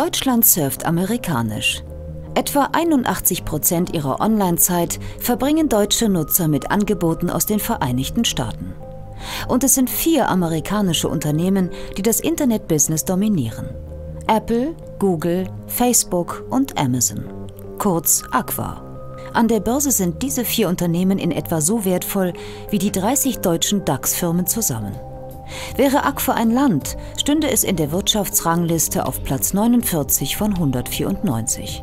Deutschland surft amerikanisch. Etwa 81% ihrer Online-Zeit verbringen deutsche Nutzer mit Angeboten aus den Vereinigten Staaten. Und es sind 4 amerikanische Unternehmen, die das Internet-Business dominieren: Apple, Google, Facebook und Amazon, kurz Aqua. An der Börse sind diese 4 Unternehmen in etwa so wertvoll wie die 30 deutschen DAX-Firmen zusammen. Wäre Aqua ein Land, stünde es in der Wirtschaftsrangliste auf Platz 49 von 194.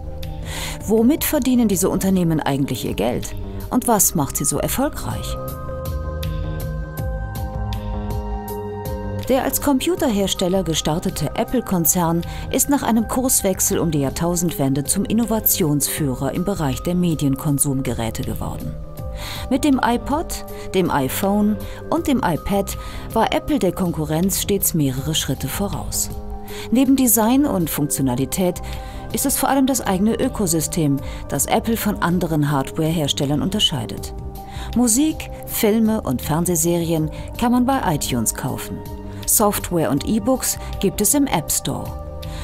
Womit verdienen diese Unternehmen eigentlich ihr Geld? Und was macht sie so erfolgreich? Der als Computerhersteller gestartete Apple-Konzern ist nach einem Kurswechsel um die Jahrtausendwende zum Innovationsführer im Bereich der Medienkonsumgeräte geworden. Mit dem iPod, dem iPhone und dem iPad war Apple der Konkurrenz stets mehrere Schritte voraus. Neben Design und Funktionalität ist es vor allem das eigene Ökosystem, das Apple von anderen Hardware-Herstellern unterscheidet. Musik, Filme und Fernsehserien kann man bei iTunes kaufen. Software und E-Books gibt es im App Store.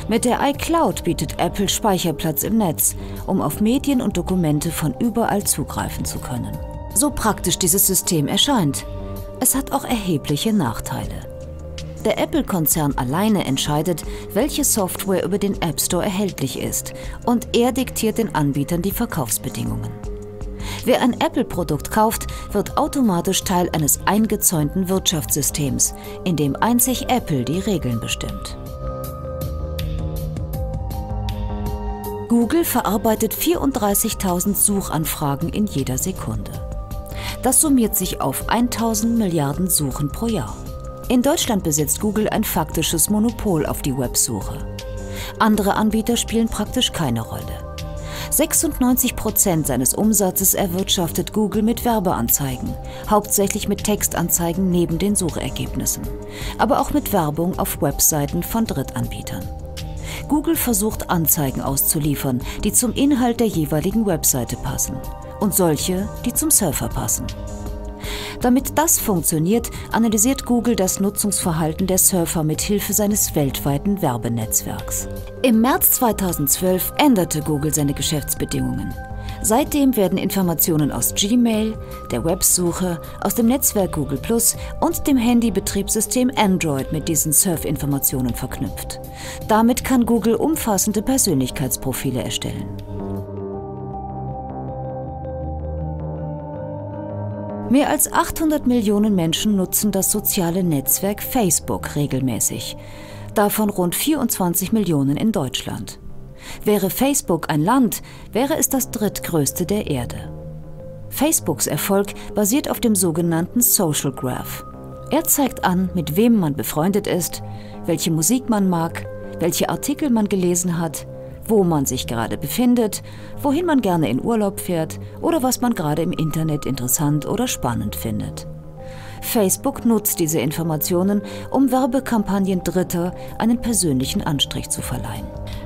Mit der iCloud bietet Apple Speicherplatz im Netz, um auf Medien und Dokumente von überall zugreifen zu können. So praktisch dieses System erscheint, es hat auch erhebliche Nachteile. Der Apple-Konzern alleine entscheidet, welche Software über den App Store erhältlich ist, und er diktiert den Anbietern die Verkaufsbedingungen. Wer ein Apple-Produkt kauft, wird automatisch Teil eines eingezäunten Wirtschaftssystems, in dem einzig Apple die Regeln bestimmt. Google verarbeitet 34.000 Suchanfragen in jeder Sekunde. Das summiert sich auf 1.000 Milliarden Suchen pro Jahr. In Deutschland besitzt Google ein faktisches Monopol auf die Websuche. Andere Anbieter spielen praktisch keine Rolle. 96% seines Umsatzes erwirtschaftet Google mit Werbeanzeigen, hauptsächlich mit Textanzeigen neben den Suchergebnissen, aber auch mit Werbung auf Webseiten von Drittanbietern. Google versucht, Anzeigen auszuliefern, die zum Inhalt der jeweiligen Webseite passen und solche, die zum Surfer passen. Damit das funktioniert, analysiert Google das Nutzungsverhalten der Surfer mit Hilfe seines weltweiten Werbenetzwerks. Im März 2012 änderte Google seine Geschäftsbedingungen. Seitdem werden Informationen aus Gmail, der Websuche, aus dem Netzwerk Google Plus und dem Handybetriebssystem Android mit diesen Surf-Informationen verknüpft. Damit kann Google umfassende Persönlichkeitsprofile erstellen. Mehr als 800 Millionen Menschen nutzen das soziale Netzwerk Facebook regelmäßig, davon rund 24 Millionen in Deutschland. Wäre Facebook ein Land, wäre es das drittgrößte der Erde. Facebooks Erfolg basiert auf dem sogenannten Social Graph. Er zeigt an, mit wem man befreundet ist, welche Musik man mag, welche Artikel man gelesen hat, wo man sich gerade befindet, wohin man gerne in Urlaub fährt oder was man gerade im Internet interessant oder spannend findet. Facebook nutzt diese Informationen, um Werbekampagnen Dritter einen persönlichen Anstrich zu verleihen.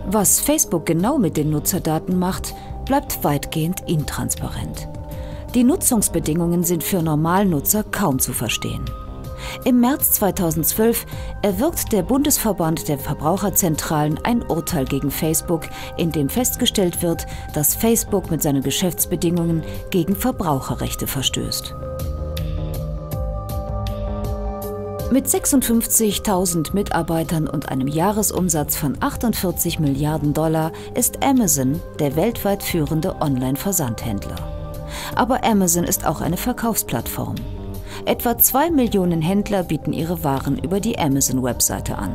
Was Facebook genau mit den Nutzerdaten macht, bleibt weitgehend intransparent. Die Nutzungsbedingungen sind für Normalnutzer kaum zu verstehen. Im März 2012 erwirkt der Bundesverband der Verbraucherzentralen ein Urteil gegen Facebook, in dem festgestellt wird, dass Facebook mit seinen Geschäftsbedingungen gegen Verbraucherrechte verstößt. Mit 56.000 Mitarbeitern und einem Jahresumsatz von 48 Milliarden $, ist Amazon der weltweit führende Online-Versandhändler. Aber Amazon ist auch eine Verkaufsplattform. Etwa 2 Millionen Händler bieten ihre Waren über die Amazon-Webseite an.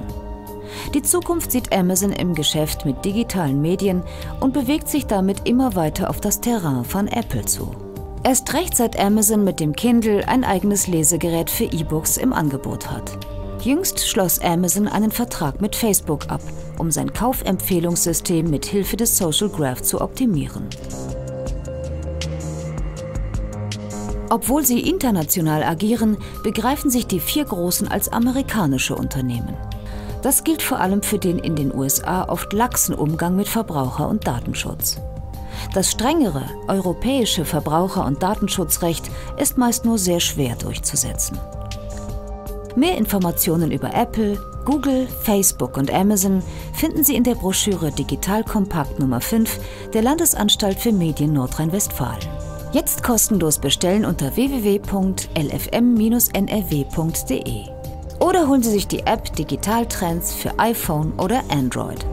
Die Zukunft sieht Amazon im Geschäft mit digitalen Medien und bewegt sich damit immer weiter auf das Terrain von Apple zu. Erst recht, seit Amazon mit dem Kindle ein eigenes Lesegerät für E-Books im Angebot hat. Jüngst schloss Amazon einen Vertrag mit Facebook ab, um sein Kaufempfehlungssystem mit Hilfe des Social Graph zu optimieren. Obwohl sie international agieren, begreifen sich die 4 Großen als amerikanische Unternehmen. Das gilt vor allem für den in den USA oft laxen Umgang mit Verbraucher- und Datenschutz. Das strengere europäische Verbraucher- und Datenschutzrecht ist meist nur sehr schwer durchzusetzen. Mehr Informationen über Apple, Google, Facebook und Amazon finden Sie in der Broschüre Digitalkompakt Nummer 5 der Landesanstalt für Medien Nordrhein-Westfalen. Jetzt kostenlos bestellen unter www.lfm-nrw.de. Oder holen Sie sich die App Digitaltrends für iPhone oder Android.